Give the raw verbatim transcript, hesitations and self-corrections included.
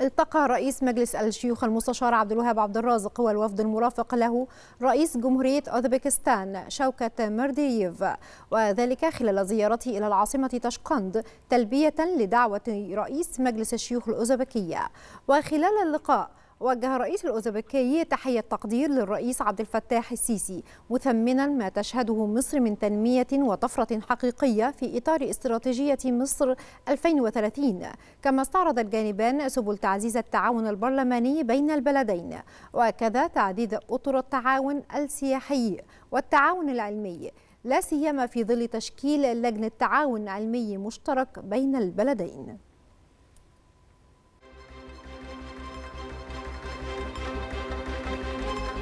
التقى رئيس مجلس الشيوخ المستشار عبد الوهاب عبد الرازق والوفد المرافق له رئيس جمهورية أوزبكستان شوكات مردييف، وذلك خلال زيارته إلى العاصمة طشقند تلبية لدعوة رئيس مجلس الشيوخ الأوزبكية. وخلال اللقاء وجه الرئيس الأوزبكي تحية تقدير للرئيس عبد الفتاح السيسي، مثمنا ما تشهده مصر من تنمية وطفرة حقيقية في إطار استراتيجية مصر ألفين وثلاثين، كما استعرض الجانبان سبل تعزيز التعاون البرلماني بين البلدين، وكذا تعديد أطر التعاون السياحي والتعاون العلمي، لا سيما في ظل تشكيل لجنة تعاون علمي مشترك بين البلدين.